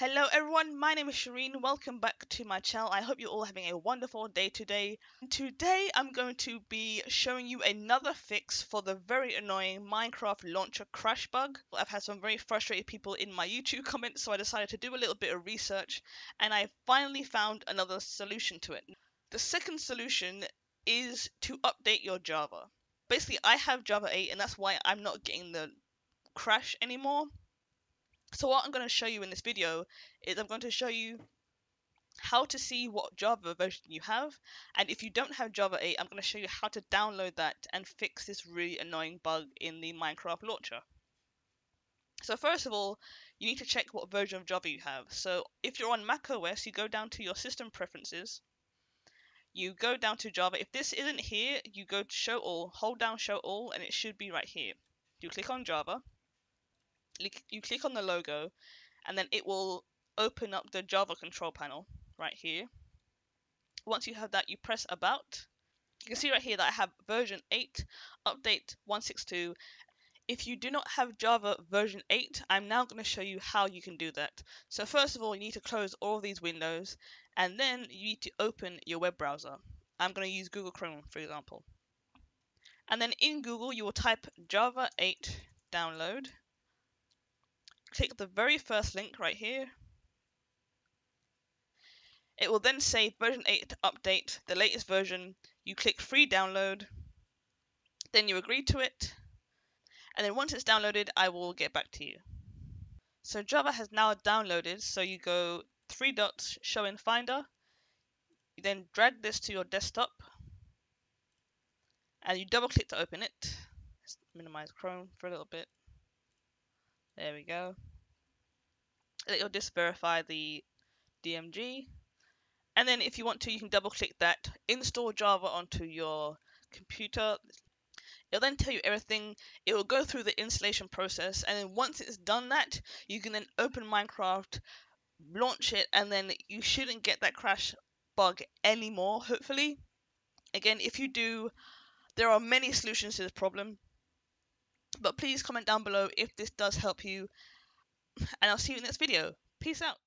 Hello everyone, my name is Shireen. Welcome back to my channel. I hope you're all having a wonderful day today. Today I'm going to be showing you another fix for the very annoying Minecraft launcher crash bug. I've had some very frustrated people in my YouTube comments, so I decided to do a little bit of research and I finally found another solution to it. The second solution is to update your Java. Basically, I have Java 8 and that's why I'm not getting the crash anymore. So what I'm going to show you in this video is I'm going to show you how to see what Java version you have, and if you don't have Java 8, I'm going to show you how to download that and fix this really annoying bug in the Minecraft launcher. So first of all, you need to check what version of Java you have. So if you're on Mac OS, you go down to your system preferences, you go down to Java. If this isn't here, you go to show all, hold down show all, and it should be right here. You click on Java. You click on the logo and then it will open up the Java control panel right here. Once you have that, you press about. You can see right here that I have version 8 update 162. If you do not have Java version 8, I'm now going to show you how you can do that. So first of all, you need to close all these windows and then you need to open your web browser. I'm going to use Google Chrome for example. And then in Google you will type Java 8 download. Click the very first link right here. It will then say version 8 update, the latest version. You click free download, then you agree to it, and then once it's downloaded I will get back to you. So Java has now downloaded, so you go 3 dots, show in Finder, you then drag this to your desktop and you double click to open it. Let's minimize Chrome for a little bit. There we go. It will just verify the DMG. And then if you want to, you can double click that. Install Java onto your computer. It'll then tell you everything. It will go through the installation process. And then once it's done that, you can then open Minecraft, launch it, and then you shouldn't get that crash bug anymore, hopefully. Again, if you do, there are many solutions to this problem. But please comment down below if this does help you, and I'll see you in the next video. Peace out.